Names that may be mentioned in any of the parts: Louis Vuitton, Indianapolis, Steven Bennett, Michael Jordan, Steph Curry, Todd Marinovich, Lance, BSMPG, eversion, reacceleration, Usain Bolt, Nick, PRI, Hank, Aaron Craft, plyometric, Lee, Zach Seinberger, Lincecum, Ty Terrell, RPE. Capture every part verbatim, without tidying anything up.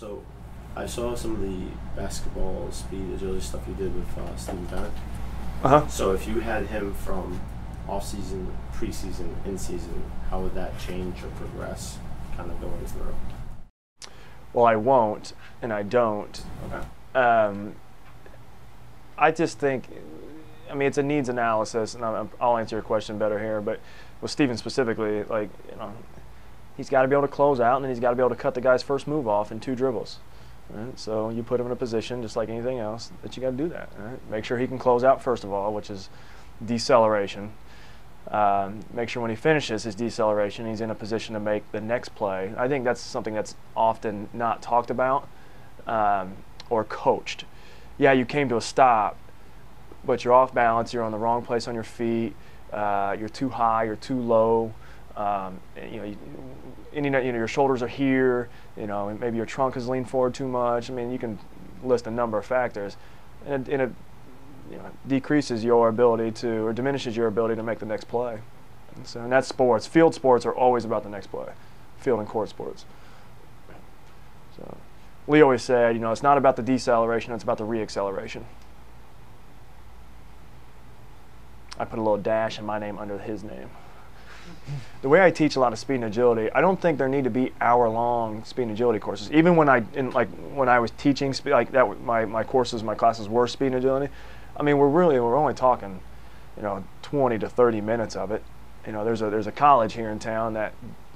So I saw some of the basketball speed agility stuff you did with uh, Steven Bennett. Uh-huh. So if you had him from off-season, preseason, in-season, how would that change or progress kind of going through? Well, I won't, and I don't. Okay. Um, I just think, I mean, it's a needs analysis, and I'm, I'll answer your question better here, but with Steven specifically, like, you know, he's got to be able to close out, and then he's got to be able to cut the guy's first move off in two dribbles. Right? So you put him in a position, just like anything else, that you got to do that. Right? Make sure he can close out first of all, which is deceleration. Um, make sure when he finishes his deceleration, he's in a position to make the next play. I think that's something that's often not talked about um, or coached. Yeah, you came to a stop, but you're off balance, you're on the wrong place on your feet, uh, you're too high, you're too low. Um, you know, you, any, you know, your shoulders are here, you know, and maybe your trunk has leaned forward too much. I mean, you can list a number of factors, and it, and it you know, decreases your ability to, or diminishes your ability to make the next play. And so, and that's sports. Field sports are always about the next play, field and court sports. So, Lee always said, you know, it's not about the deceleration, it's about the reacceleration. I put a little dash in my name under his name. The way I teach a lot of speed and agility, I don't think there need to be hour-long speed and agility courses. Even when I, in, like, when I was teaching, speed, like that, my my courses, my classes were speed and agility. I mean, we're really we're only talking, you know, twenty to thirty minutes of it. You know, there's a there's a college here in town that,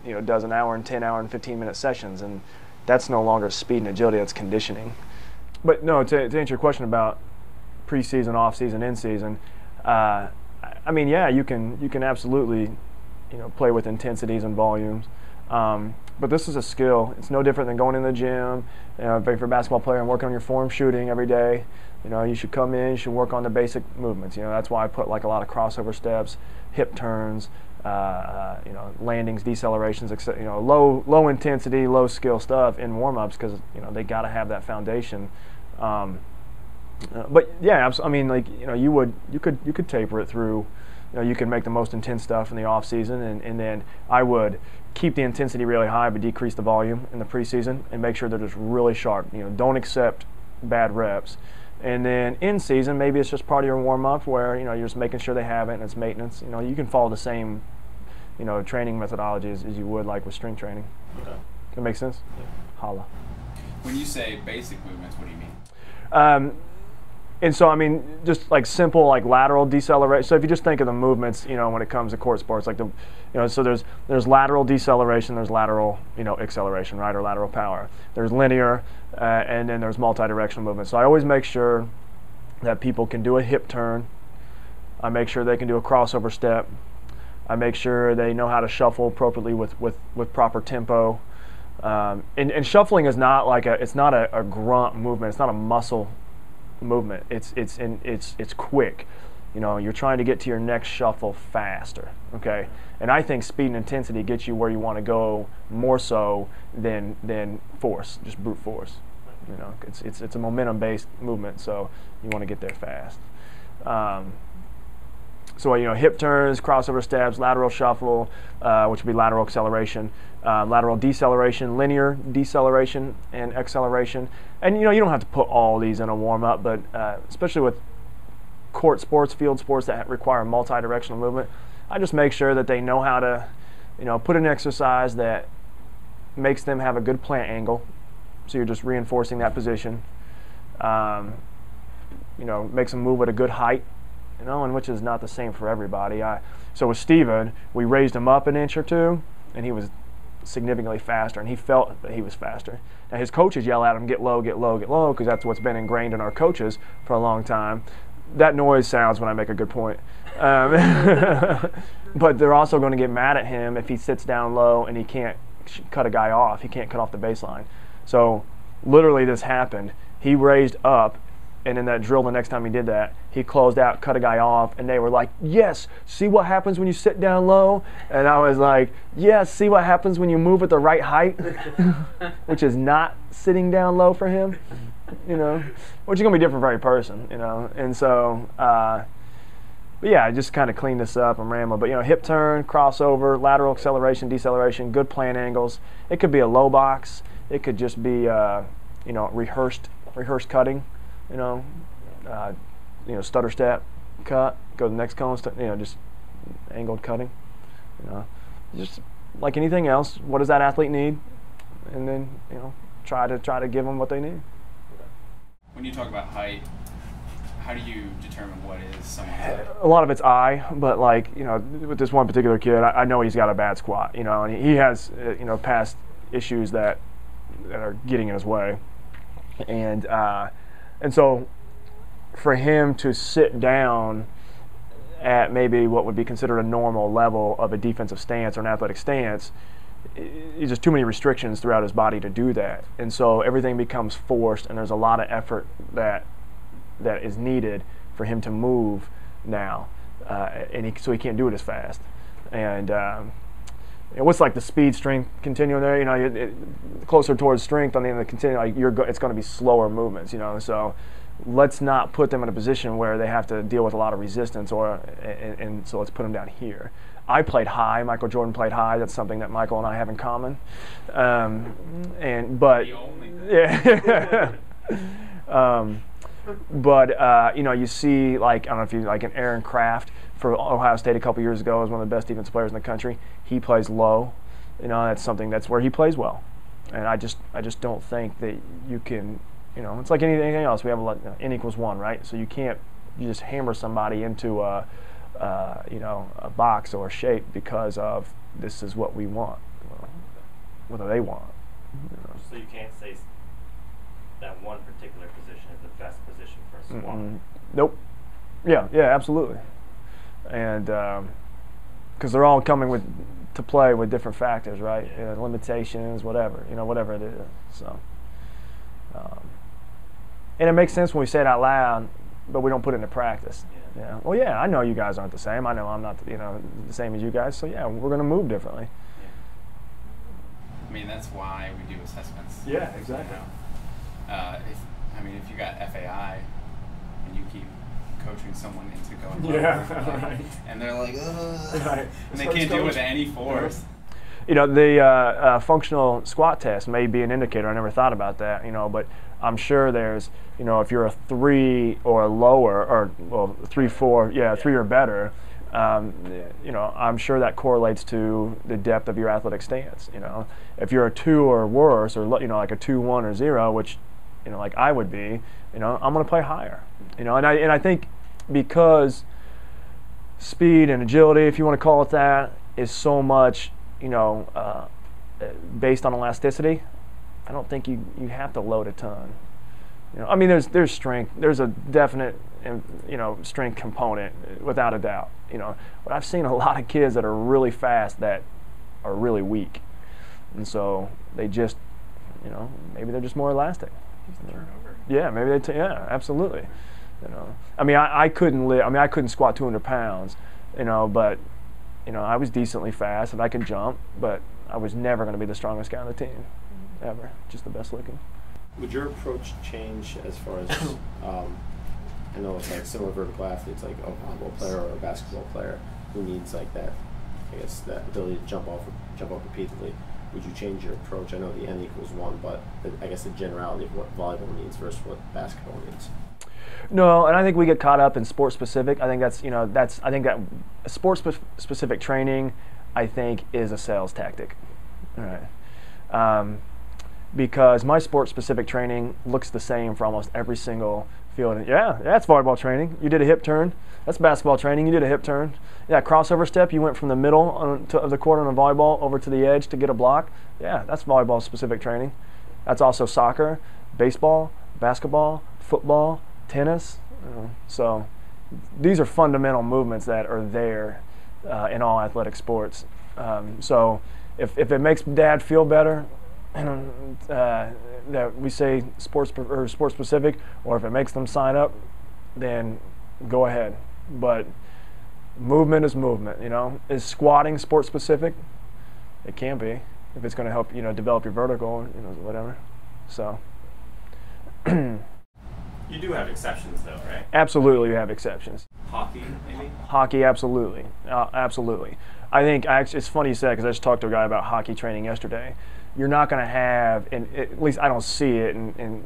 you know, does an hour and ten hour and fifteen minute sessions, and that's no longer speed and agility. That's conditioning. But no, to, to answer your question about preseason, off-season, in-season, uh, I mean, yeah, you can you can absolutely. You know, play with intensities and volumes. Um, but this is a skill. It's no different than going in the gym, you know, if you're a basketball player and working on your form shooting every day. You know, you should come in, you should work on the basic movements. You know, that's why I put like a lot of crossover steps, hip turns, uh, you know, landings, decelerations, et cetera. You know, low, low intensity, low skill stuff in warm-ups because, you know, they got to have that foundation. Um, uh, but yeah, I mean, like, you know, you would, you could, you could taper it through. You know, you can make the most intense stuff in the off season, and, and then I would keep the intensity really high, but decrease the volume in the preseason, and make sure they're just really sharp. You know, don't accept bad reps. And then in season, maybe it's just part of your warm up, where you know you're just making sure they have it, and it's maintenance. You know, you can follow the same, you know, training methodology as, as you would like with strength training. Okay. That makes sense. Yeah. Holla. When you say basic movements, what do you mean? Um, And so, I mean, just like simple, like lateral deceleration. So if you just think of the movements, you know, when it comes to court sports, like the, you know, so there's there's lateral deceleration, there's lateral, you know, acceleration, right, or lateral power. There's linear, uh, and then there's multi-directional movement. So I always make sure that people can do a hip turn. I make sure they can do a crossover step. I make sure they know how to shuffle appropriately with with with proper tempo. Um, and, and shuffling is not like a, it's not a, a grunt movement. It's not a muscle movement. It's it's in it's it's quick. You know, you're trying to get to your next shuffle faster. Okay, and I think speed and intensity get you where you want to go more so than than force, just brute force. You know, it's it's it's a momentum-based movement, so you want to get there fast. Um, so you know, hip turns, crossover steps, lateral shuffle, uh, which would be lateral acceleration, uh, lateral deceleration, linear deceleration, and acceleration. And you know, you don't have to put all these in a warm-up, but uh, especially with court sports, field sports that require multi-directional movement, I just make sure that they know how to, you know, put an exercise that makes them have a good plant angle. So you're just reinforcing that position. Um, you know, makes them move at a good height. You know, and which is not the same for everybody. I, so with Steven, we raised him up an inch or two, and he was significantly faster, and he felt that he was faster. Now his coaches yell at him, get low, get low, get low, because that's what's been ingrained in our coaches for a long time. That noise sounds when I make a good point. Um, but they're also going to get mad at him if he sits down low and he can't sh cut a guy off. He can't cut off the baseline. So literally this happened. He raised up, and in that drill the next time he did that, he closed out, cut a guy off, and they were like, yes, see what happens when you sit down low? And I was like, yes, see what happens when you move at the right height? Which is not sitting down low for him, you know, which is going to be different for every person, you know. And so, uh, but yeah, I just kind of cleaned this up and rambled. But, you know, hip turn, crossover, lateral acceleration, deceleration, good plant angles. It could be a low box. it could just be uh, you know, rehearsed rehearsed cutting, you know, uh, you know, stutter step, cut, go to the next cone, you know, just angled cutting, you know, just like anything else. What does that athlete need? And then, you know, try to try to give them what they need. When you talk about height, how do you determine what is someone's height? A lot of it's eye, but like, you know, with this one particular kid, I, I know he's got a bad squat, you know, and he has, uh, you know, past issues that that are getting in his way, and uh, and so for him to sit down at maybe what would be considered a normal level of a defensive stance or an athletic stance, there's just too many restrictions throughout his body to do that, and so everything becomes forced, and there's a lot of effort that. that is needed for him to move now, uh, and he, so he can't do it as fast. And, um, and what's like the speed strength continuum there? You know, it, it, closer towards strength on the end of the continuum, like you're go, it's going to be slower movements. You know, so let's not put them in a position where they have to deal with a lot of resistance, or and, and so let's put them down here. I played high. Michael Jordan played high. That's something that Michael and I have in common. Um, and but the only thing. Yeah. um, But uh, you know, you see, like I don't know if you like an Aaron Craft for Ohio State a couple years ago, is one of the best defensive players in the country. He plays low, you know. That's something that's where he plays well, and I just I just don't think that you can, you know. It's like anything else. We have a lot, you know, n equals one, right? So you can't you just hammer somebody into a uh, you know, a box or a shape because of this is what we want, what do they want? You know. So you can't say that one particular position is the best position for a squat. Mm-hmm. Nope. Yeah, yeah, absolutely. And because um, they're all coming with to play with different factors, right? Yeah. You know, limitations, whatever, you know, whatever it is. So, um, and it makes sense when we say it out loud, but we don't put it into practice. Yeah. You know? Well, yeah, I know you guys aren't the same. I know I'm not, the, you know, the same as you guys. So yeah, we're going to move differently. Yeah. I mean, that's why we do assessments. Yeah, exactly. You know? Uh, if, I mean, if you got F A I and you keep coaching someone into going low, yeah, right. And they're like, ugh, right. And they can't deal with any force. You know, the uh, uh, functional squat test may be an indicator. I never thought about that, you know, but I'm sure there's, you know, if you're a three or lower, or well, three, four, yeah, yeah. three or better, um, yeah. you know, I'm sure that correlates to the depth of your athletic stance, you know. If you're a two or worse, or, you know, like a two, one, or zero, which, you know, like I would be, you know, I'm going to play higher, you know, and I and I think because speed and agility, if you want to call it that, is so much, you know, uh, based on elasticity. I don't think you you have to load a ton. You know, I mean, there's there's strength, there's a definite, you know, strength component without a doubt, you know, but I've seen a lot of kids that are really fast that are really weak, and so they just, you know, maybe they're just more elastic. Turnover. Yeah, maybe they. T yeah, absolutely. You know, I mean, I, I couldn't live. I mean, I couldn't squat two hundred pounds. You know, but you know, I was decently fast and I could jump, but I was never going to be the strongest guy on the team, ever. Just the best looking. Would your approach change as far as um, I know it's like similar vertical athletes, like a volleyball player or a basketball player who needs like that, I guess, that ability to jump off, jump up repeatedly. Would you change your approach? I know the n equals one, but the, I guess the generality of what volleyball needs versus what basketball needs. No, and I think we get caught up in sport specific. I think that's, you know, that's, I think that sport spe specific training, I think, is a sales tactic. All right. Um, because my sport specific training looks the same for almost every single field. Yeah, that's volleyball training. You did a hip turn. That's basketball training. You did a hip turn. Yeah, crossover step. You went from the middle on to, of the court on a volleyball over to the edge to get a block. Yeah, that's volleyball-specific training. That's also soccer, baseball, basketball, football, tennis. Uh, so these are fundamental movements that are there uh, in all athletic sports. Um, so if, if it makes dad feel better, uh, that we say sports or sport specific, or if it makes them sign up, then go ahead. But movement is movement, you know. Is squatting sport specific? It can be if it's going to help, you know, develop your vertical, you know, whatever. So. You You do have exceptions, though, right? Absolutely, you have exceptions. Hockey, maybe? Hockey, absolutely. Uh, absolutely. I think I, it's funny you said, because I just talked to a guy about hockey training yesterday. You're not going to have, and at least I don't see it, and, and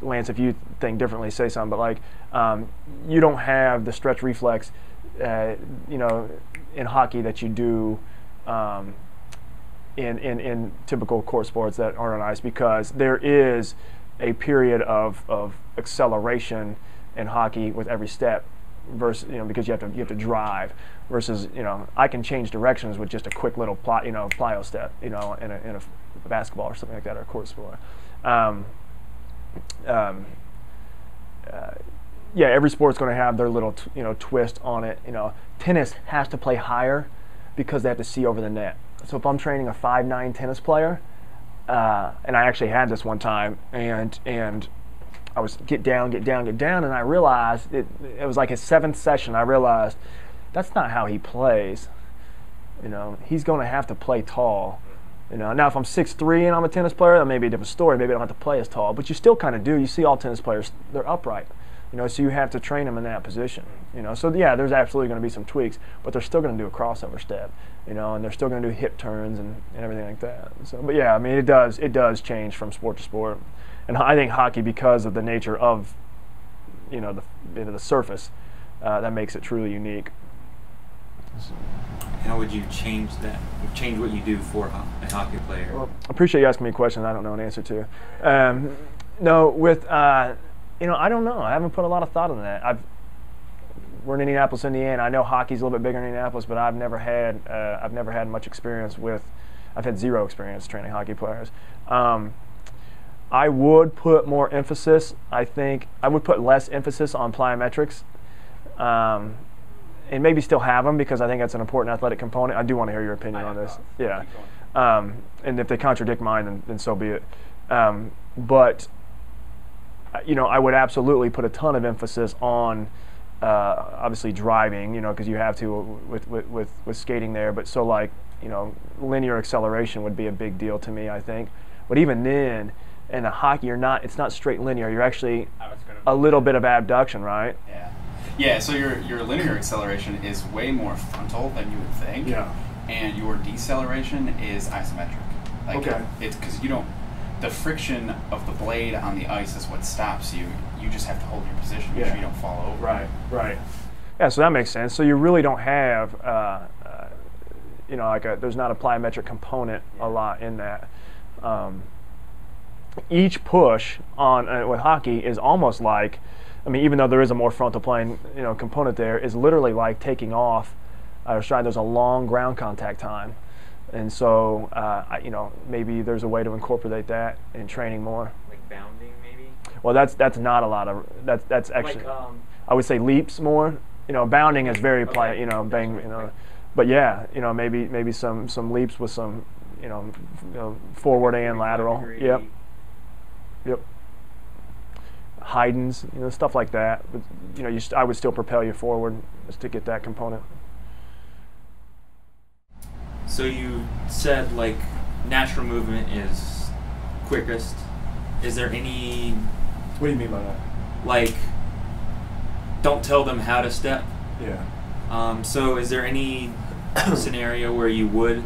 Lance, if you think differently, say something, but like um, you don't have the stretch reflex, uh, you know, in hockey that you do um, in, in, in typical court sports that aren't on ice, because there is a period of, of acceleration in hockey with every step, versus, you know, because you have to you have to drive, versus, you know, I can change directions with just a quick little plot, you know, plyo step, you know, in a, in a basketball or something like that, or a court sport. Um, um, uh, yeah, every sport's going to have their little t you know twist on it. You know, tennis has to play higher because they have to see over the net. So if I'm training a five nine tennis player. Uh, and I actually had this one time, and and I was get down, get down, get down, and I realized it. It was like his seventh session. I realized that's not how he plays. You know, he's going to have to play tall. You know, now if I'm six three and I'm a tennis player, that may be a different story. Maybe I don't have to play as tall, but you still kind of do. You see all tennis players, they're upright. You know, so you have to train them in that position. You know, so yeah, there's absolutely going to be some tweaks, but they're still going to do a crossover step. You know, and they're still going to do hip turns and, and everything like that. So, but yeah, I mean, it does it does change from sport to sport, and I think hockey, because of the nature of, you know, the the surface, uh, that makes it truly unique. How would you change that? Change what you do for a hockey player? Well, I appreciate you asking me a question I don't know an answer to. Um, no, with uh, you know, I don't know. I haven't put a lot of thought into that. I've We're in Indianapolis, Indiana. I know hockey's a little bit bigger in Indianapolis, but I've never had uh, I've never had much experience with. I've had zero experience training hockey players. Um, I would put more emphasis. I think I would put less emphasis on plyometrics, um, and maybe still have them, because I think that's an important athletic component. I do want to hear your opinion on this. Yeah, um, and if they contradict mine, then, then so be it. Um, but you know, I would absolutely put a ton of emphasis on. Uh, obviously driving, you know, because you have to with, with, with, with skating there, but so like, you know, linear acceleration would be a big deal to me, I think. But even then, in the hockey, you're not, it's not straight linear, you're actually a little bit of abduction, right? Yeah, yeah. So your, your linear acceleration is way more frontal than you would think, yeah. And your deceleration is isometric. Like okay. It, it's because you don't, the friction of the blade on the ice is what stops you. You just have to hold your position, make yeah. sure you don't fall over. Right, right. Yeah, so that makes sense. So you really don't have, uh, uh, you know, like a, there's not a plyometric component yeah. a lot in that. Um, each push on uh, with hockey is almost like, I mean, even though there is a more frontal plane, you know, component there, is literally like taking off uh, or stride. There's a long ground contact time, and so uh, I, you know, maybe there's a way to incorporate that in training more. Like bounding. Well, that's that's not a lot of that's that's actually like, um, I would say leaps more. You know, bounding is very okay. ply, you know bang you know, but yeah, you know maybe maybe some some leaps with some you know, you know forward and lateral. Yep, yep. Hydens, you know stuff like that. But, you know, you st I would still propel you forward just to get that component. So you said like natural movement is quickest. Is there any? What do you mean by that? Like, don't tell them how to step. Yeah. Um, so is there any scenario where you would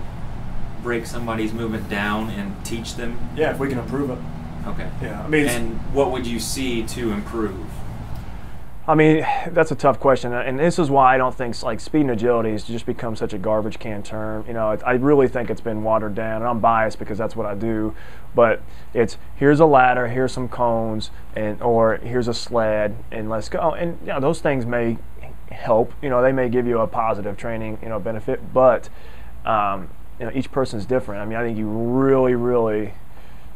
break somebody's movement down and teach them? Yeah, if we can improve it. Okay. Yeah, I mean. And what would you see to improve? I mean, that's a tough question, and this is why I don't think like speed and agility has just become such a garbage can term. You know, it, I really think it's been watered down, and I'm biased because that's what I do. But it's here's a ladder, here's some cones, and or here's a sled, and let's go. And you know, those things may help. You know, they may give you a positive training, you know, benefit. But um, you know, each person's different. I mean, I think you really, really,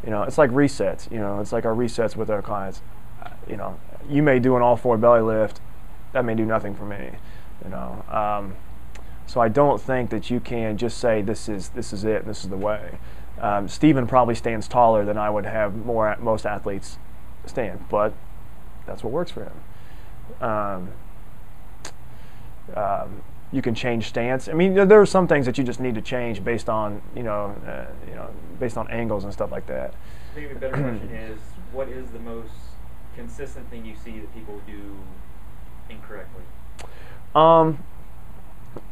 you know, it's like resets. You know, it's like our resets with our clients. You know. You may do an all-four belly lift, that may do nothing for me, you know. Um, so I don't think that you can just say this is this is it, this is the way. Um, Steven probably stands taller than I would have more most athletes stand, but that's what works for him. Um, um, you can change stance. I mean, there are some things that you just need to change based on you know uh, you know based on angles and stuff like that. Maybe a better question is what is the most consistent thing you see that people do incorrectly? Um,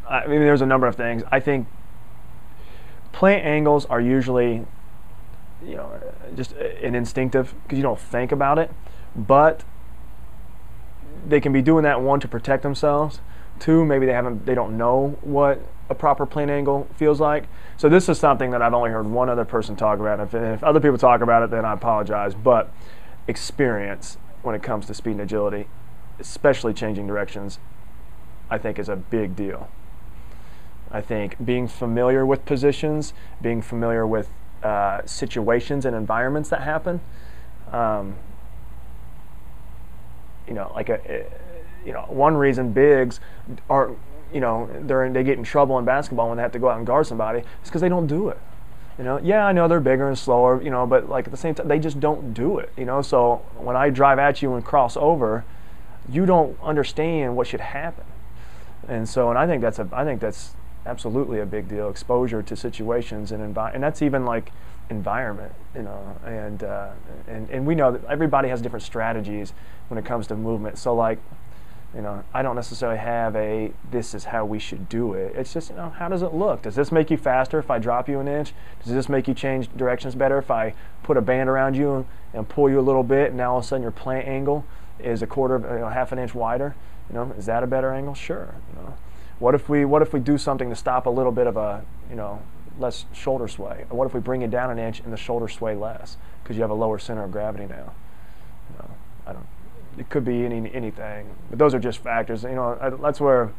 I mean, there's a number of things. I think play angles are usually, you know, just an instinctive, because you don't think about it, but they can be doing that, one, to protect themselves, two, maybe they haven't, they don't know what a proper plane angle feels like. So this is something that I've only heard one other person talk about. If, if other people talk about it, then I apologize, but experience when it comes to speed and agility, especially changing directions, I think is a big deal. I think being familiar with positions, being familiar with uh, situations and environments that happen, um, you know, like a, you know, one reason bigs are, you know, they're they get in trouble in basketball when they have to go out and guard somebody, is because they don't do it. You know, yeah, I know they're bigger and slower, you know, but like at the same time, they just don't do it. You know, so when I drive at you and cross over, you don't understand what should happen. And so, and I think that's a, I think that's absolutely a big deal. Exposure to situations and envi and that's even like environment, you know, and uh, and and we know that everybody has different strategies when it comes to movement. So like, you know, I don't necessarily have a, this is how we should do it. It's just, you know, how does it look? Does this make you faster if I drop you an inch? Does this make you change directions better if I put a band around you and, and pull you a little bit, and now all of a sudden your plant angle is a quarter of, you know, half an inch wider? You know, is that a better angle? Sure. You know, what if we what if we do something to stop a little bit of a, you know, less shoulder sway? Or what if we bring it down an inch and the shoulder sway less because you have a lower center of gravity now? You know, I don't. It could be any anything, but those are just factors. You know, I, that's where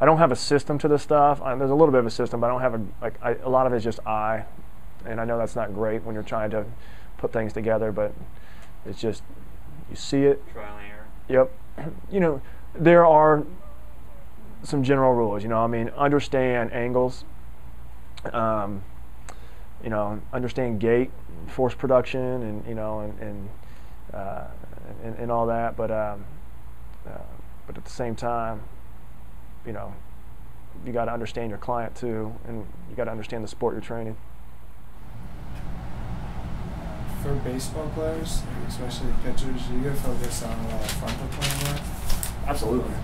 I don't have a system to this stuff. I, there's a little bit of a system, but I don't have a like I, a lot of it's just I, and I know that's not great when you're trying to put things together, but it's just you see it. Trial and error. Yep. You know, there are some general rules. You know, I mean, understand angles. Um, you know, understand gait, force production, and you know, and. and uh, And, and all that, but um, uh, but at the same time, you know, you got to understand your client too, and you got to understand the sport you're training. For baseball players, especially pitchers, you got to focus on uh, frontal plane work. Absolutely,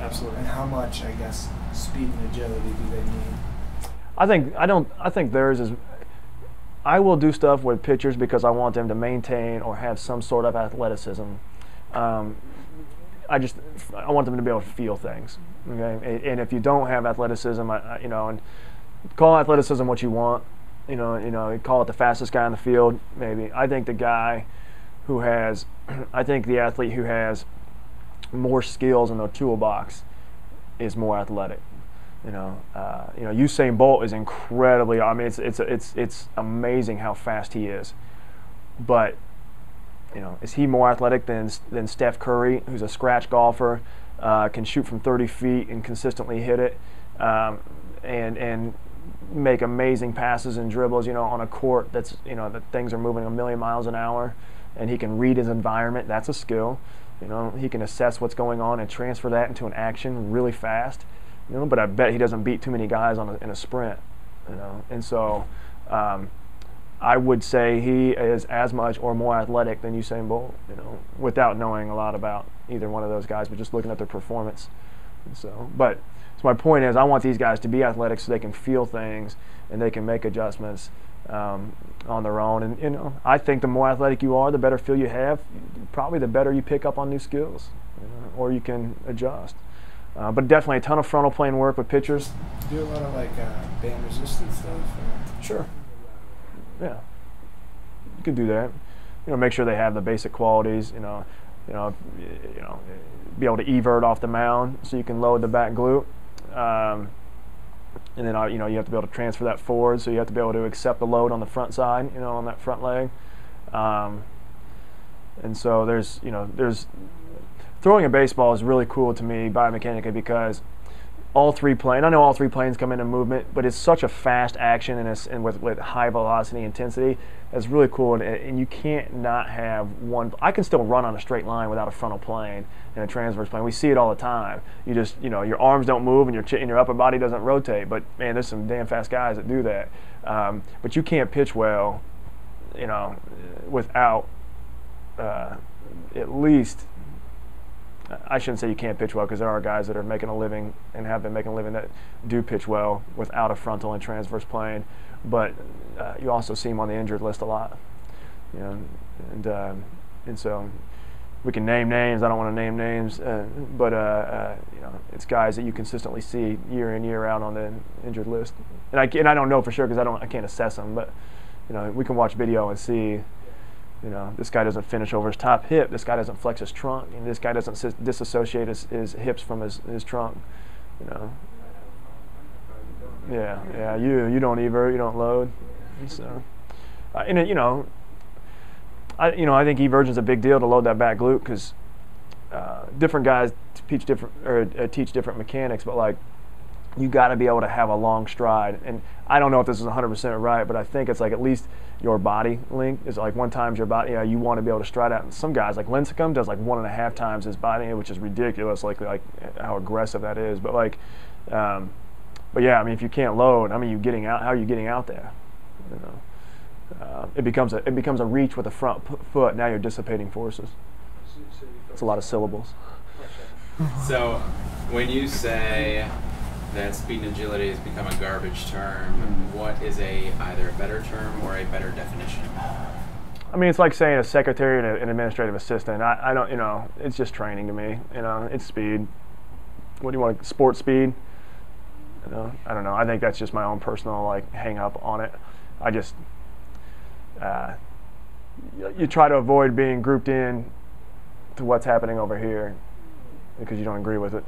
absolutely. And how much, I guess, speed and agility do they need? I think I don't. I think theirs is. I will do stuff with pitchers because I want them to maintain or have some sort of athleticism. Um, I just I want them to be able to feel things. Okay, and if you don't have athleticism, I, you know, and call athleticism what you want. You know, you know, you call it the fastest guy on the field. Maybe I think the guy who has, I think the athlete who has more skills in their toolbox is more athletic. You know, uh, you know, Usain Bolt is incredibly. I mean, it's it's it's it's amazing how fast he is. But, you know, is he more athletic than than Steph Curry, who's a scratch golfer, uh, can shoot from thirty feet and consistently hit it, um, and and make amazing passes and dribbles. You know, on a court that's, you know, that things are moving a million miles an hour, and he can read his environment. That's a skill. You know, he can assess what's going on and transfer that into an action really fast. You know, but I bet he doesn't beat too many guys on a, in a sprint, you know. And so, um, I would say he is as much or more athletic than Usain Bolt, you know, without knowing a lot about either one of those guys, but just looking at their performance. And so, but so my point is, I want these guys to be athletic so they can feel things and they can make adjustments um, on their own. And you know, I think the more athletic you are, the better feel you have. Probably the better you pick up on new skills, you know, or you can adjust. Uh, but definitely a ton of frontal plane work with pitchers. Do a lot of like uh, band resistance stuff? Or? Sure. Yeah, you could do that. You know, make sure they have the basic qualities. You know, you know, you know, be able to evert off the mound so you can load the back glute, um, and then you know you have to be able to transfer that forward. So you have to be able to accept the load on the front side. You know, on that front leg. Um, and so there's you know there's. Throwing a baseball is really cool to me biomechanically because all three planes, I know all three planes come into movement, but it's such a fast action and, it's, and with, with high velocity intensity, that's really cool. And, and you can't not have one. I can still run on a straight line without a frontal plane and a transverse plane. We see it all the time. You just, you know, your arms don't move and your, chin, and your upper body doesn't rotate. But man, there's some damn fast guys that do that. Um, but you can't pitch well, you know, without. Uh, at least, I shouldn't say you can't pitch well, because there are guys that are making a living and have been making a living that do pitch well without a frontal and transverse plane, but uh, you also see them on the injured list a lot. You know, and, uh, and so we can name names. I don't want to name names, uh, but uh, uh, you know, it's guys that you consistently see year in, year out on the injured list. And I, and I don't know for sure because I don't I can't assess them, but you know, we can watch video and see. You know, this guy doesn't finish over his top hip. This guy doesn't flex his trunk. And this guy doesn't disassociate his, his hips from his, his trunk. You know. Yeah, yeah. You you don't evert. You don't load. So, uh, and it, you know, I you know I think eversion's a big deal to load that back glute because uh, different guys teach different or uh, teach different mechanics. But like, you got to be able to have a long stride. And I don't know if this is one hundred percent right, but I think it's like at least your body length is like one times your body. You know, you want to be able to stride out. And some guys, like Lincecum, does like one and a half times his body, which is ridiculous, like like how aggressive that is. But like, um, but yeah, I mean, if you can't load, I mean, you getting out. How are you getting out there? You know, uh, it becomes a it becomes a reach with a front foot. Now you're dissipating forces. It's a lot of syllables. So, when you say that speed and agility has become a garbage term, what is a either a better term or a better definition? I mean, it's like saying a secretary and a, an administrative assistant. I, I don't, you know, it's just training to me. You know, it's speed. What do you want, sport speed? You know, I don't know. I think that's just my own personal, like, hang up on it. I just, uh, you, you try to avoid being grouped in to what's happening over here because you don't agree with it,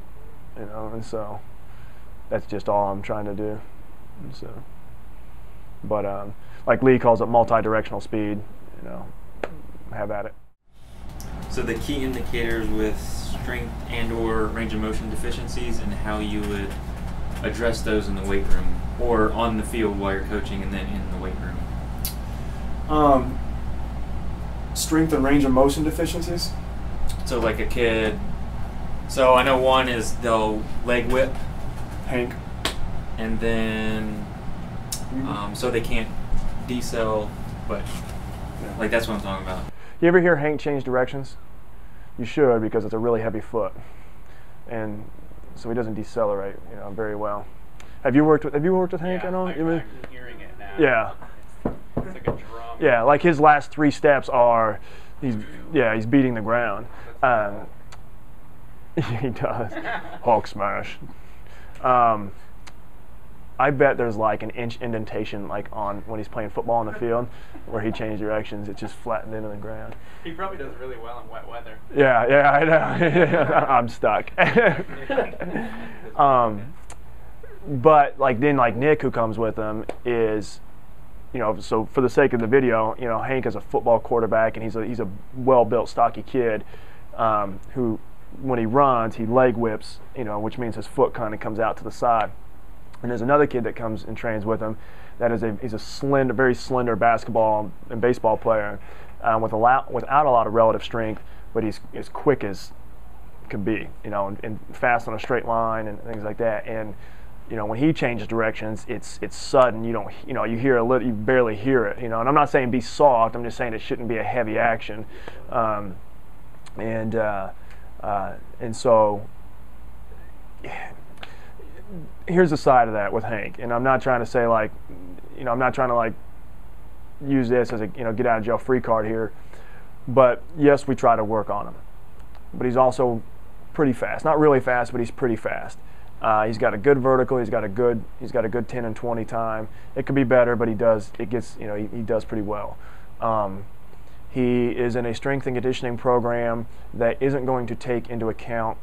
you know, and so that's just all I'm trying to do. And so, but um, like Lee calls it multi-directional speed, you know, have at it. So the key indicators with strength and or range of motion deficiencies and how you would address those in the weight room or on the field while you're coaching and then in the weight room? Um, strength and range of motion deficiencies? So like a kid, so I know one is they'll leg whip, Hank. And then, um, so they can't decel, but yeah, like that's what I'm talking about. You ever hear Hank change directions? You should, because it's a really heavy foot, and so he doesn't decelerate, you know, very well. Have you worked with Have you worked with Hank yeah, at all? I'm really hearing it now. Yeah. It's, it's like a drum. Yeah, like his last three steps are, he's yeah he's beating the ground. Um, he does Hulk smash. Um, I bet there's like an inch indentation like on when he's playing football on the field where he changed directions. It's just flattened into the ground. He probably does really well in wet weather. Yeah, yeah, I know. I'm stuck. um, but like then like Nick, who comes with him, is, you know, so for the sake of the video, you know, Hank is a football quarterback and he's a, he's a well-built, stocky kid um, who, when he runs, he leg whips, you know, which means his foot kind of comes out to the side. And there's another kid that comes and trains with him that is a, he's a slender, very slender basketball and baseball player um, with a lot, without a lot of relative strength, but he's as quick as can be, you know, and, and fast on a straight line and things like that. And, you know, when he changes directions, it's it's sudden. You don't, you know, you hear a little, you barely hear it, you know. And I'm not saying be soft. I'm just saying it shouldn't be a heavy action. Um, and, uh, Uh, and so here's the side of that with Hank, and I'm not trying to say like, you know, I'm not trying to like use this as a, you know, get out of jail free card here, but yes, we try to work on him, but he's also pretty fast, not really fast, but he's pretty fast. Uh, he's got a good vertical. He's got a good, he's got a good ten and twenty time. It could be better, but he does, it gets, you know, he, he does pretty well. Um, He is in a strength and conditioning program that isn't going to take into account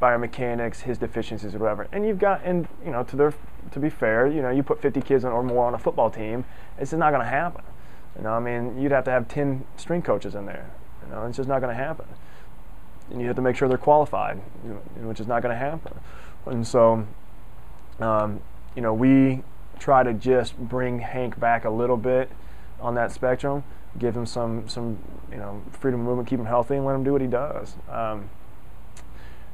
biomechanics, his deficiencies, or whatever. And you've got, and you know, to their, to be fair, you know, you put fifty kids or more on a football team, it's just not going to happen. You know, I mean, you'd have to have ten strength coaches in there. You know, it's just not going to happen. And you have to make sure they're qualified, which is not going to happen. And so, um, you know, we try to just bring Hank back a little bit on that spectrum. Give him some, some, you know, freedom of movement, keep him healthy, and let him do what he does. Um,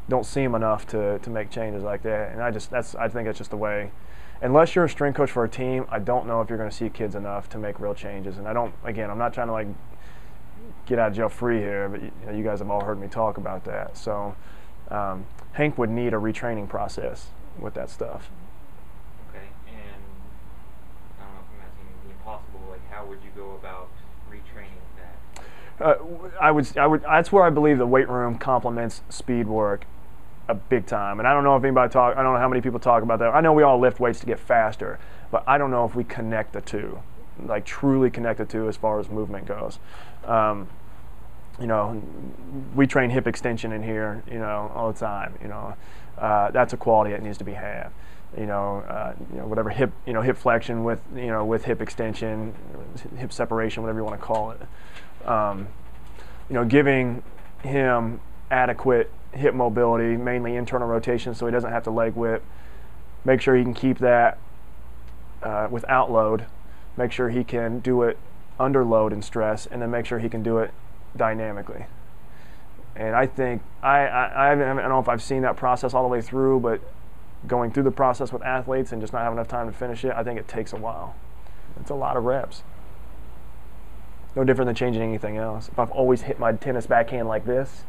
don't see him enough to, to make changes like that. And I just, that's, I think that's just the way. Unless you're a strength coach for a team, I don't know if you're going to see kids enough to make real changes. And I don't, again, I'm not trying to like get out of jail free here, but you, know, you guys have all heard me talk about that. So um, Hank would need a retraining process with that stuff. Okay, and I don't know if I'm asking you impossible, like how would you go about retraining that? Uh, I would, I would, that's where I believe the weight room complements speed work a big time. And I don't know if anybody talk, I don't know how many people talk about that. I know we all lift weights to get faster, but I don't know if we connect the two, like truly connect the two as far as movement goes. Um, you know, we train hip extension in here, you know, all the time, you know. Uh, that's a quality that needs to be had. You know, uh, you know, whatever hip, you know, hip flexion with, you know, with hip extension, hip separation, whatever you want to call it. Um, you know, giving him adequate hip mobility, mainly internal rotation, so he doesn't have to leg whip. Make sure he can keep that uh, without load. Make sure he can do it under load and stress, and then make sure he can do it dynamically. And I think, I, I, I don't know if I've seen that process all the way through, but going through the process with athletes and just not having enough time to finish it, I think it takes a while. It's a lot of reps. No different than changing anything else. If I've always hit my tennis backhand like this,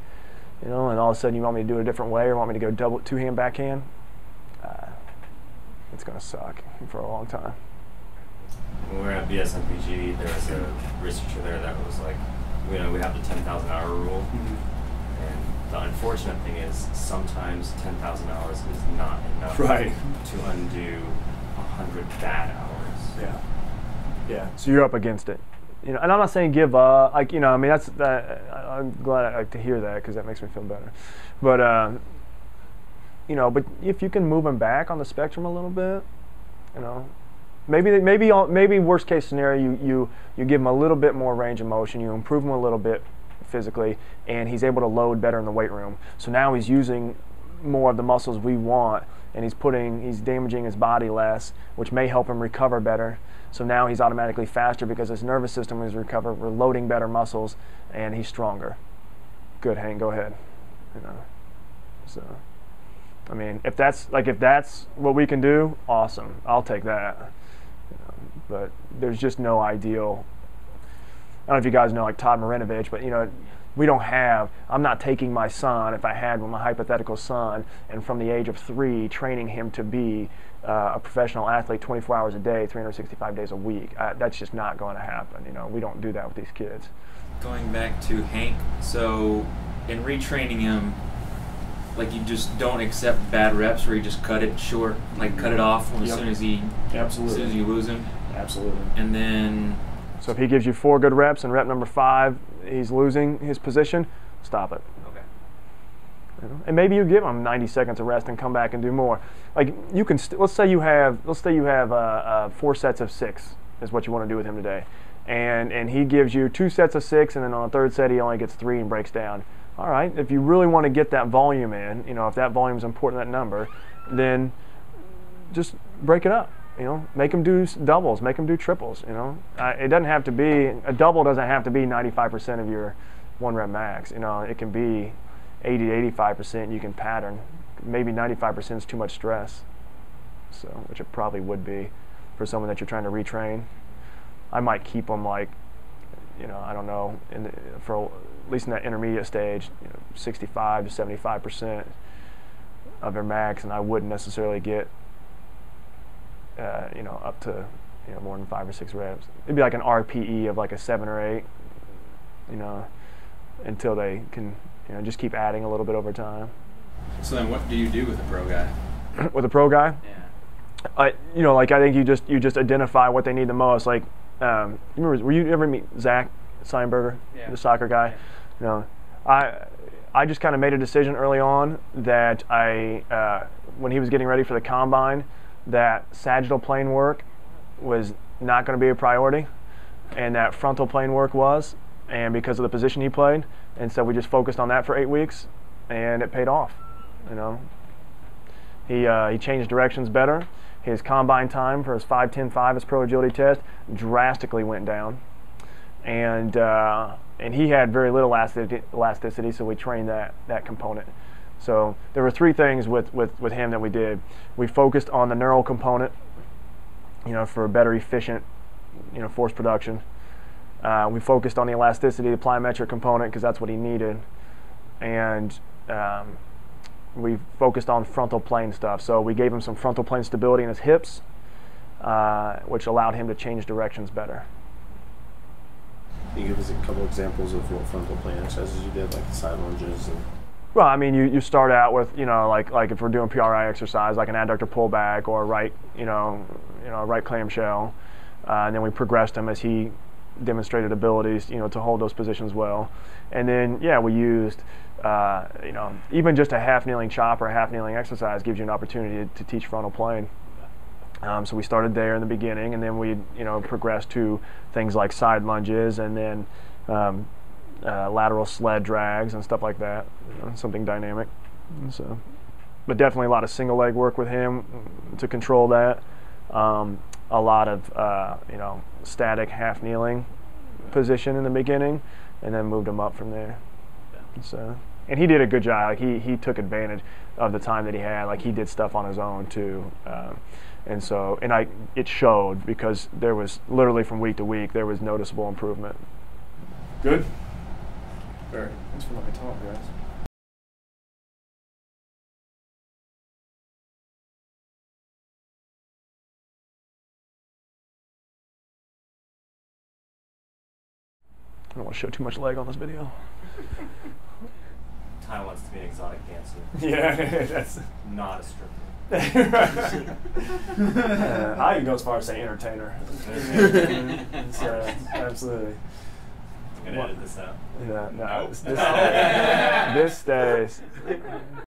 you know, and all of a sudden you want me to do it a different way or want me to go double two-hand backhand, uh, it's going to suck for a long time. When we were at B S M P G, there was a researcher there that was like, you know, we have the ten thousand hour rule. Mm-hmm. And the unfortunate thing is sometimes ten thousand hours is not enough right. to undo a hundred bad hours. Yeah. Yeah. So you're up against it. You know, and I'm not saying give up. Like, you know, I mean, that's, that, I'm glad I like to hear that because that makes me feel better. But, uh, you know, but if you can move them back on the spectrum a little bit, you know, Maybe, maybe, maybe worst case scenario, you, you, you give him a little bit more range of motion, you improve him a little bit physically, and he's able to load better in the weight room. So now he's using more of the muscles we want, and he's putting, he's damaging his body less, which may help him recover better. So now he's automatically faster because his nervous system is recovered, we're loading better muscles, and he's stronger. Good, Hank, go ahead. You know, so, I mean, if that's, like, if that's what we can do, awesome, I'll take that. But there's just no ideal. I don't know if you guys know, like Todd Marinovich, but you know, we don't have, I'm not taking my son, if I had my hypothetical son, and from the age of three, training him to be uh, a professional athlete twenty-four hours a day, three hundred sixty-five days a week. I, that's just not going to happen. You know, we don't do that with these kids. Going back to Hank, so in retraining him, like you just don't accept bad reps where you just cut it short, like cut it off as yep. soon as he, Absolutely. as soon as you lose him. Absolutely. And then, so if he gives you four good reps and rep number five, he's losing his position, stop it. Okay. You know? And maybe you give him ninety seconds of rest and come back and do more. Like you can, st let's say you have, let's say you have uh, uh, four sets of six is what you want to do with him today, and and he gives you two sets of six, and then on the third set he only gets three and breaks down. All right, if you really want to get that volume in, you know, if that volume is important, that number, then just break it up, you know. Make them do doubles, make them do triples, you know. Uh, it doesn't have to be, a double doesn't have to be ninety-five percent of your one rep max, you know. It can be eighty to eighty-five percent, you can pattern. Maybe ninety-five percent is too much stress, so, which it probably would be for someone that you're trying to retrain. I might keep them like, you know, I don't know, in the, for at least in that intermediate stage, you know, sixty-five to seventy-five percent of their max, and I wouldn't necessarily get, uh, you know, up to, you know, more than five or six reps. It'd be like an R P E of like a seven or eight, you know, until they can, you know, just keep adding a little bit over time. So then, what do you do with a pro guy? With a pro guy? Yeah. I, you know, like I think you just you just identify what they need the most. Like, um, you remember, were you ever meet Zach Seinberger, yeah. the soccer guy? Yeah. You know, I I just kind of made a decision early on that I uh, when he was getting ready for the combine that sagittal plane work was not going to be a priority, and that frontal plane work was, and because of the position he played, and so we just focused on that for eight weeks, and it paid off. You know, he uh, he changed directions better. His combine time for his five ten five, his pro agility test, drastically went down, and. Uh, And he had very little elasticity, so we trained that, that component. So there were three things with, with, with him that we did. We focused on the neural component, you know, for better efficient, you know, force production. Uh, we focused on the elasticity, the plyometric component, because that's what he needed. And um, we focused on frontal plane stuff. So we gave him some frontal plane stability in his hips, uh, which allowed him to change directions better. Can you give us a couple examples of what frontal plane exercises you did, like the side lunges? And well, I mean, you, you start out with, you know, like like if we're doing P R I exercise, like an adductor pullback or a right, you know, you know, right clamshell, uh, and then we progressed him as he demonstrated abilities, you know, to hold those positions well. And then, yeah, we used, uh, you know, even just a half kneeling chop or a half kneeling exercise gives you an opportunity to, to teach frontal plane. Um, so we started there in the beginning, and then we, you know, progressed to things like side lunges, and then um, uh, lateral sled drags and stuff like that. You know, something dynamic. So, but definitely a lot of single leg work with him to control that. Um, a lot of uh, you know, static half kneeling position in the beginning, and then moved him up from there. So, and he did a good job. Like he he took advantage of the time that he had. Like he did stuff on his own too. Uh, And so, and I, it showed, because there was literally from week to week, there was noticeable improvement. Good. All right. Thanks for letting me talk, guys. I don't want to show too much leg on this video. Ty wants to be an exotic dancer. Yeah, that's not a stripper. uh, I even go as far as say entertainer. So, absolutely. I'm gonna edit this out. Yeah, no, no. This, this stays.